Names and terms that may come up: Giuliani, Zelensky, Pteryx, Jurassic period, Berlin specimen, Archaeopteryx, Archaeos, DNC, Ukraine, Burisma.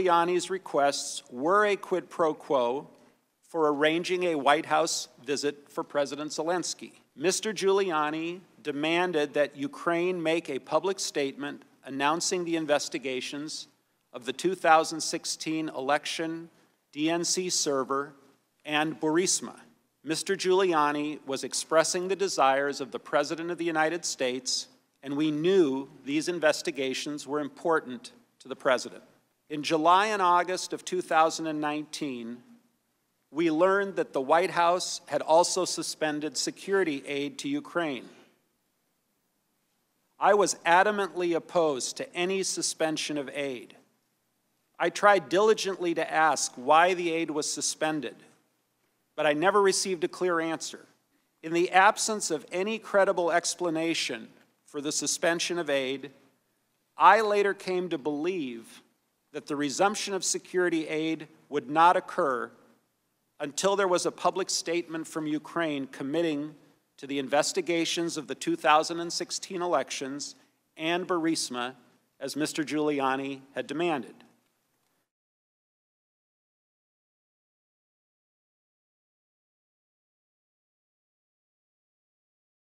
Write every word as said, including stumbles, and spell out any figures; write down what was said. Giuliani's requests were a quid pro quo for arranging a White House visit for President Zelensky. Mister Giuliani demanded that Ukraine make a public statement announcing the investigations of the two thousand sixteen election, D N C server, and Burisma. Mister Giuliani was expressing the desires of the President of the United States, and we knew these investigations were important to the President. In July and August of two thousand nineteen, we learned that the White House had also suspended security aid to Ukraine. I was adamantly opposed to any suspension of aid. I tried diligently to ask why the aid was suspended, but I never received a clear answer. In the absence of any credible explanation for the suspension of aid, I later came to believe that the resumption of security aid would not occur until there was a public statement from Ukraine committing to the investigations of the two thousand sixteen elections and Burisma, as Mister Giuliani had demanded.